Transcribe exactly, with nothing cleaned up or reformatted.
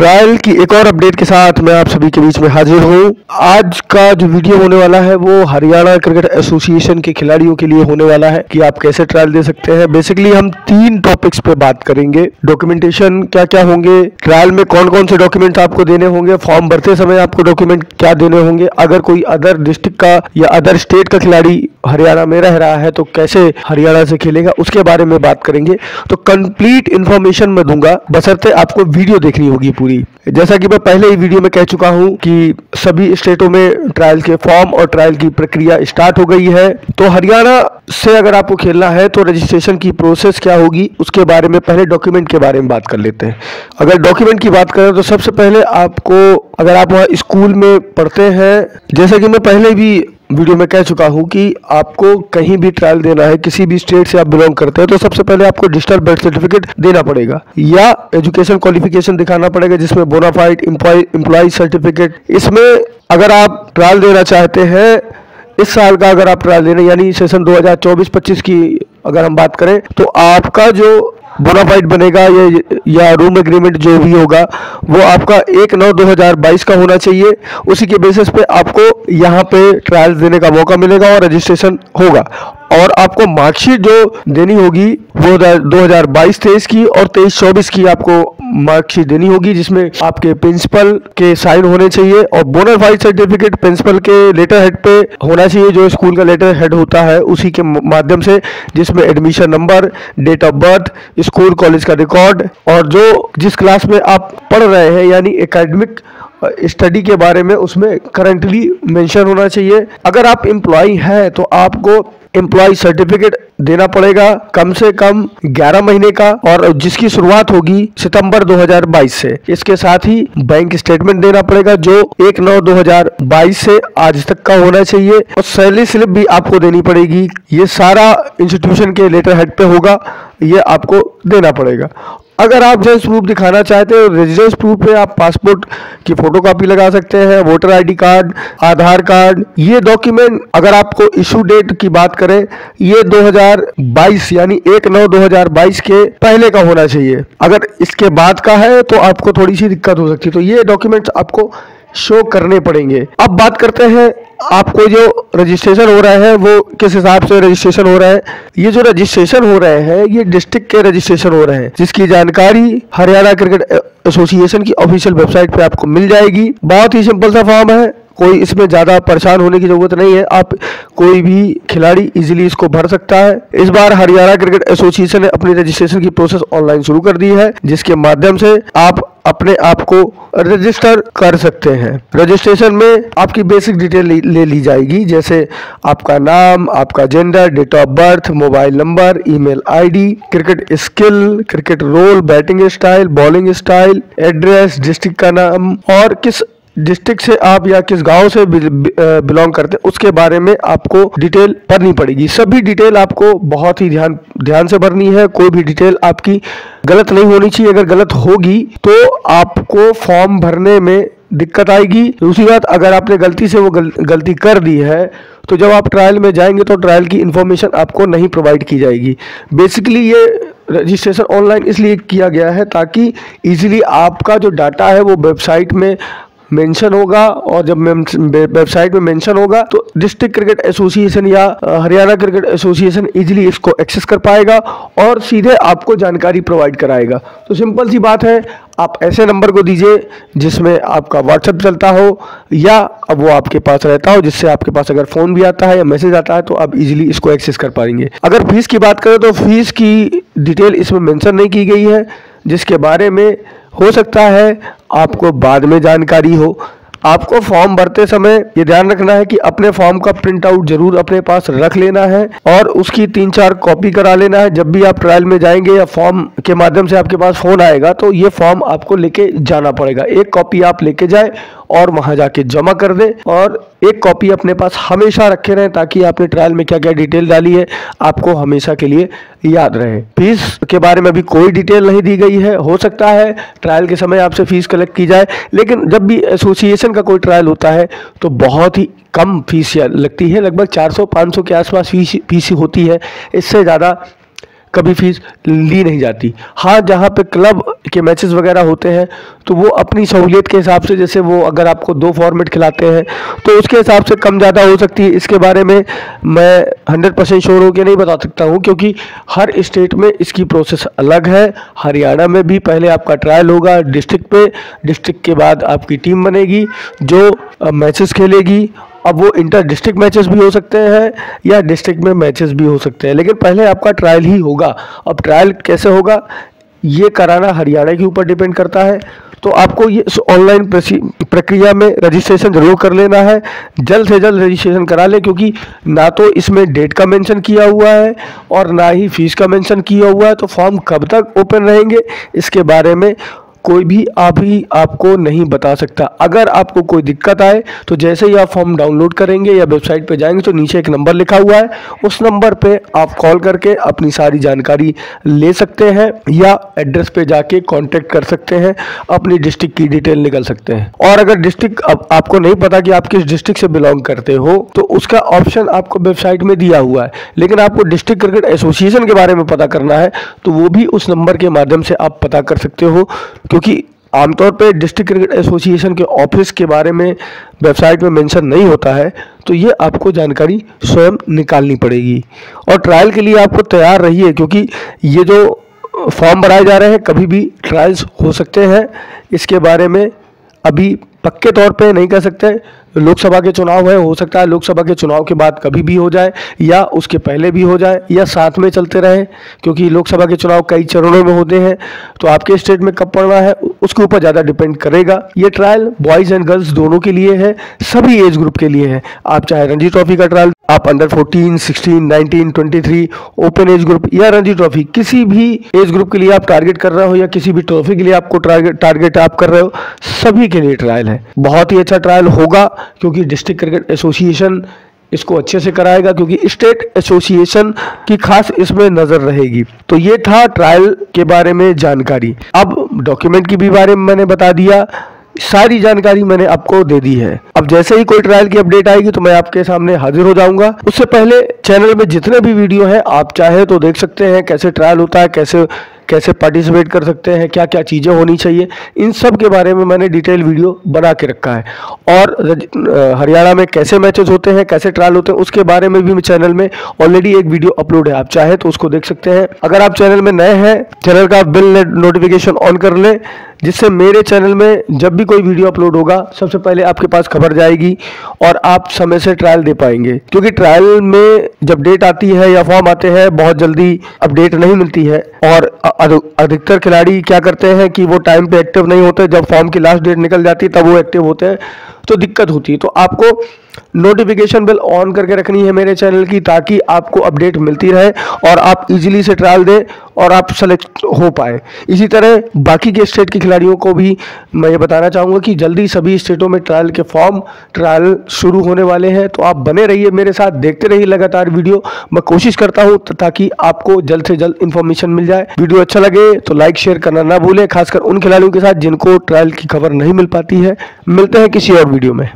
Trial की एक और अपडेट के साथ मैं आप सभी के बीच में हाजिर हूँ। आज का जो वीडियो होने वाला है वो हरियाणा क्रिकेट एसोसिएशन के खिलाड़ियों के लिए होने वाला है कि आप कैसे ट्रायल दे सकते हैं। बेसिकली हम तीन टॉपिक्स पे बात करेंगे। डॉक्यूमेंटेशन क्या क्या होंगे, ट्रायल में कौन कौन से डॉक्यूमेंट आपको देने होंगे, फॉर्म भरते समय आपको डॉक्यूमेंट क्या देने होंगे, अगर कोई अदर डिस्ट्रिक्ट का या अदर स्टेट का खिलाड़ी हरियाणा में रह रहा है तो कैसे हरियाणा से खेलेगा, उसके बारे में बात करेंगे। तो कंप्लीट इन्फॉर्मेशन मैं दूंगा, बशर्ते आपको वीडियो देखनी होगी पूरी। जैसा कि मैं पहले ही वीडियो में कह चुका हूं कि सभी स्टेटों में ट्रायल के फॉर्म और ट्रायल की प्रक्रिया स्टार्ट हो गई है। तो हरियाणा से अगर आपको खेलना है तो रजिस्ट्रेशन की प्रोसेस क्या होगी उसके बारे में, पहले डॉक्यूमेंट के बारे में बात कर लेते हैं। अगर डॉक्यूमेंट की बात करें तो सबसे पहले आपको, अगर आप वहाँ स्कूल में पढ़ते हैं, जैसा कि मैं पहले भी वीडियो में कह चुका हूं कि आपको कहीं भी ट्रायल देना है, किसी भी स्टेट से आप बिलोंग करते हैं, तो सबसे पहले आपको डिजिटल बर्थ सर्टिफिकेट देना पड़ेगा या एजुकेशन क्वालिफिकेशन दिखाना पड़ेगा जिसमें बोनाफाइड एम्प्लॉय सर्टिफिकेट। इसमें अगर आप ट्रायल देना चाहते हैं, इस साल का अगर आप ट्रायल देना, यानी सेशन दो हज़ार चौबीस पच्चीस की अगर हम बात करें, तो आपका जो बोनाफाइड बनेगा या, या रूम एग्रीमेंट जो भी होगा वो आपका एक नौ दो हजार बाईस का होना चाहिए। उसी के बेसिस पे आपको यहाँ पे ट्रायल देने का मौका मिलेगा और रजिस्ट्रेशन होगा। और आपको मार्कशीट जो देनी होगी वो दो हजार बाईस तेईस की और तेईस चौबीस की आपको मार्कशीट देनी होगी, जिसमें आपके प्रिंसिपल के साइन होने चाहिए और बोनाफाइड सर्टिफिकेट प्रिंसिपल के लेटर हेड पे होना चाहिए, जो स्कूल का लेटर हेड होता है उसी के माध्यम से, जिसमें admission number, date of birth, school college का रिकॉर्ड और जो जिस क्लास में आप पढ़ रहे हैं यानी एकेडमिक स्टडी के बारे में उसमें करंटली मेंशन होना चाहिए। अगर आप एम्प्लॉय हैं तो आपको एम्प्लॉय सर्टिफिकेट देना पड़ेगा कम से कम ग्यारह महीने का, और जिसकी शुरुआत होगी सितंबर दो हज़ार बाईस से। इसके साथ ही बैंक स्टेटमेंट देना पड़ेगा जो एक नौ दो हजार बाईस से आज तक का होना चाहिए, और सैलरी स्लिप भी आपको देनी पड़ेगी। ये सारा इंस्टीट्यूशन के लेटर हेड पे होगा, ये आपको देना पड़ेगा। अगर आप रेजिडेंस प्रूफ दिखाना चाहते हो, रेजिडेंस प्रूफ पे आप पासपोर्ट की फोटोकॉपी लगा सकते हैं, voter ID card, Aadhaar card. ये डॉक्यूमेंट, अगर आपको इशू डेट की बात करें, ये दो हज़ार बाईस यानी एक नौ दो हजार बाईस के पहले का होना चाहिए। अगर इसके बाद का है तो आपको थोड़ी सी दिक्कत हो सकती है, तो ये डॉक्यूमेंट्स आपको शो करने पड़ेंगे। अब बात करते हैं आपको जो रजिस्ट्रेशन हो रहा है वो किस हिसाब से रजिस्ट्रेशन हो रहा है। ये जो रजिस्ट्रेशन हो रहे हैं ये डिस्ट्रिक्ट के रजिस्ट्रेशन हो रहे हैं, जिसकी जानकारी हरियाणा क्रिकेट एसोसिएशन की ऑफिशियल वेबसाइट पे आपको मिल जाएगी। बहुत ही सिंपल सा फॉर्म है, कोई इसमें ज़्यादा परेशान होने की ज़रूरत नहीं है, आप कोई भी खिलाड़ी इजीली इसको भर सकता है। इस बार हरियाणा क्रिकेट एसोसिएशन ने अपनी रजिस्ट्रेशन की प्रोसेस ऑनलाइन शुरू कर दी है, जिसके माध्यम से आप अपने आप को रजिस्टर कर सकते हैं। रजिस्ट्रेशन में आपकी बेसिक डिटेल ले ली जाएगी, जैसे आपका नाम, आपका gender, date of birth, mobile number, email ID, cricket skill, cricket role, batting style, bowling style, address, district का नाम और किस डिस्ट्रिक्ट से आप या किस गांव से बिलोंग करते हैं उसके बारे में आपको डिटेल भरनी पड़ेगी। सभी डिटेल आपको बहुत ही ध्यान ध्यान से भरनी है, कोई भी डिटेल आपकी गलत नहीं होनी चाहिए। अगर गलत होगी तो आपको फॉर्म भरने में दिक्कत आएगी। दूसरी बात, अगर आपने गलती से वो गल, गलती कर दी है तो जब आप ट्रायल में जाएंगे तो ट्रायल की इन्फॉर्मेशन आपको नहीं प्रोवाइड की जाएगी। बेसिकली ये रजिस्ट्रेशन ऑनलाइन इसलिए किया गया है ताकि ईजिली आपका जो डाटा है वो वेबसाइट में मेंशन होगा, और जब वेबसाइट में मेंशन होगा तो डिस्ट्रिक्ट क्रिकेट एसोसिएशन या हरियाणा क्रिकेट एसोसिएशन इजीली इसको एक्सेस कर पाएगा और सीधे आपको जानकारी प्रोवाइड कराएगा। तो सिंपल सी बात है, आप ऐसे नंबर को दीजिए जिसमें आपका व्हाट्सएप चलता हो या अब वो आपके पास रहता हो, जिससे आपके पास अगर फ़ोन भी आता है या मैसेज आता है तो आप इजीली इसको एक्सेस कर पाएंगे। अगर फीस की बात करें तो फीस की डिटेल इसमें मेंशन नहीं की गई है, जिसके बारे में हो सकता है आपको बाद में जानकारी हो। आपको फॉर्म भरते समय ये ध्यान रखना है कि अपने फॉर्म का प्रिंट आउट जरूर अपने पास रख लेना है और उसकी तीन चार कॉपी करा लेना है। जब भी आप ट्रायल में जाएंगे या फॉर्म के माध्यम से आपके पास फ़ोन आएगा तो ये फॉर्म आपको लेके जाना पड़ेगा। एक कॉपी आप लेके जाए और वहाँ जाके जमा कर दें, और एक कॉपी अपने पास हमेशा रखे रहें ताकि आपने ट्रायल में क्या क्या डिटेल डाली है आपको हमेशा के लिए याद रहे। फीस के बारे में भी कोई डिटेल नहीं दी गई है, हो सकता है ट्रायल के समय आपसे फीस कलेक्ट की जाए, लेकिन जब भी एसोसिएशन का कोई ट्रायल होता है तो बहुत ही कम फीस लगती है, लगभग चार सौ पाँच सौ के आसपास फीस फीस होती है, इससे ज़्यादा कभी फीस ली नहीं जाती। हाँ, जहाँ पे क्लब के मैचेस वगैरह होते हैं तो वो अपनी सहूलियत के हिसाब से, जैसे वो अगर आपको दो फॉर्मेट खिलाते हैं तो उसके हिसाब से कम ज़्यादा हो सकती है। इसके बारे में मैं हंड्रेड परसेंट श्योर होकर नहीं बता सकता हूँ, क्योंकि हर स्टेट में इसकी प्रोसेस अलग है। हरियाणा में भी पहले आपका ट्रायल होगा डिस्ट्रिक्ट पे, डिस्ट्रिक्ट के बाद आपकी टीम बनेगी जो मैचेस खेलेगी। अब वो इंटर डिस्ट्रिक्ट मैचेस भी हो सकते हैं या डिस्ट्रिक्ट में मैचेस भी हो सकते हैं, लेकिन पहले आपका ट्रायल ही होगा। अब ट्रायल कैसे होगा ये कराना हरियाणा के ऊपर डिपेंड करता है। तो आपको ये ऑनलाइन प्रक्रिया में रजिस्ट्रेशन ज़रूर कर लेना है, जल्द से जल्द रजिस्ट्रेशन करा लें, क्योंकि ना तो इसमें डेट का मेंशन किया हुआ है और ना ही फीस का मेंशन किया हुआ है। तो फॉर्म कब तक ओपन रहेंगे इसके बारे में कोई भी अभी आपको नहीं बता सकता। अगर आपको कोई दिक्कत आए तो जैसे ही आप फॉर्म डाउनलोड करेंगे या वेबसाइट पर जाएंगे तो नीचे एक नंबर लिखा हुआ है, उस नंबर पे आप कॉल करके अपनी सारी जानकारी ले सकते हैं या एड्रेस पे जाके कांटेक्ट कर सकते हैं, अपनी डिस्ट्रिक्ट की डिटेल निकल सकते हैं। और अगर डिस्ट्रिक्ट आप, आपको नहीं पता कि आप किस डिस्ट्रिक्ट से बिलोंग करते हो तो उसका ऑप्शन आपको वेबसाइट में दिया हुआ है, लेकिन आपको डिस्ट्रिक्ट क्रिकेट एसोसिएशन के बारे में पता करना है तो वो भी उस नंबर के माध्यम से आप पता कर सकते हो, क्योंकि आमतौर पे डिस्ट्रिक्ट क्रिकेट एसोसिएशन के ऑफिस के बारे में वेबसाइट में मेंशन नहीं होता है। तो ये आपको जानकारी स्वयं निकालनी पड़ेगी और ट्रायल के लिए आपको तैयार रहिए, क्योंकि ये जो फॉर्म भराए जा रहे हैं कभी भी ट्रायल्स हो सकते हैं। इसके बारे में अभी पक्के तौर पे नहीं कह सकते, लोकसभा के चुनाव है, हो सकता है लोकसभा के चुनाव के बाद कभी भी हो जाए या उसके पहले भी हो जाए या साथ में चलते रहे, क्योंकि लोकसभा के चुनाव कई चरणों में होते हैं। तो आपके स्टेट में कब पड़ना है उसके ऊपर ज़्यादा डिपेंड करेगा। ये ट्रायल बॉयज़ एंड गर्ल्स दोनों के लिए है, सभी एज ग्रुप के लिए है। आप चाहे रणजी ट्रॉफी का ट्रायल, आप under fourteen, sixteen, nineteen, twenty three, open age group या रणजी ट्रॉफी, किसी भी एज ग्रुप के लिए आप टारगेट कर रहे हो या किसी भी ट्रॉफी के लिए आपको टारगेट आप कर रहे हो, सभी के लिए ट्रायल है। बहुत ही अच्छा ट्रायल होगा, क्योंकि डिस्ट्रिक्ट क्रिकेट एसोसिएशन इसको अच्छे से कराएगा, क्योंकि स्टेट एसोसिएशन की खास इसमें नज़र रहेगी। तो ये था ट्रायल के बारे में जानकारी। अब डॉक्यूमेंट के भी बारे में मैंने बता दिया, सारी जानकारी मैंने आपको दे दी है। अब जैसे ही कोई ट्रायल की अपडेट आएगी तो मैं आपके सामने हाजिर हो जाऊंगा। उससे पहले चैनल में जितने भी वीडियो हैं आप चाहे तो देख सकते हैं, कैसे ट्रायल होता है, कैसे कैसे पार्टिसिपेट कर सकते हैं, क्या क्या चीज़ें होनी चाहिए, इन सब के बारे में मैंने डिटेल वीडियो बना के रखा है। और हरियाणा में कैसे मैचेस होते हैं, कैसे ट्रायल होते हैं, उसके बारे में भी चैनल में ऑलरेडी एक वीडियो अपलोड है, आप चाहे तो उसको देख सकते हैं। अगर आप चैनल में नए हैं, चैनल का बेल नोटिफिकेशन ऑन कर लें, जिससे मेरे चैनल में जब भी कोई वीडियो अपलोड होगा सबसे पहले आपके पास खबर जाएगी और आप समय से ट्रायल दे पाएंगे। क्योंकि ट्रायल में जब डेट आती है या फॉर्म आते हैं बहुत जल्दी अपडेट नहीं मिलती है, और अधिकतर खिलाड़ी क्या करते हैं कि वो टाइम पे एक्टिव नहीं होते, जब फॉर्म की लास्ट डेट निकल जाती है तब वो एक्टिव होते हैं, तो दिक्कत होती है। तो आपको नोटिफिकेशन बेल ऑन करके रखनी है मेरे चैनल की, ताकि आपको अपडेट मिलती रहे और आप इजीली से ट्रायल दें और आप सेलेक्ट हो पाए। इसी तरह बाकी के स्टेट के खिलाड़ियों को भी मैं ये बताना चाहूँगा कि जल्दी सभी स्टेटों में ट्रायल के फॉर्म ट्रायल शुरू होने वाले हैं। तो आप बने रहिए मेरे साथ, देखते रहिए लगातार वीडियो। मैं कोशिश करता हूँ ताकि आपको जल्द से जल्द इन्फॉर्मेशन मिल जाए। वीडियो अच्छा लगे तो लाइक शेयर करना ना भूलें, खासकर उन खिलाड़ियों के साथ जिनको ट्रायल की खबर नहीं मिल पाती है। मिलते हैं किसी और वीडियो में।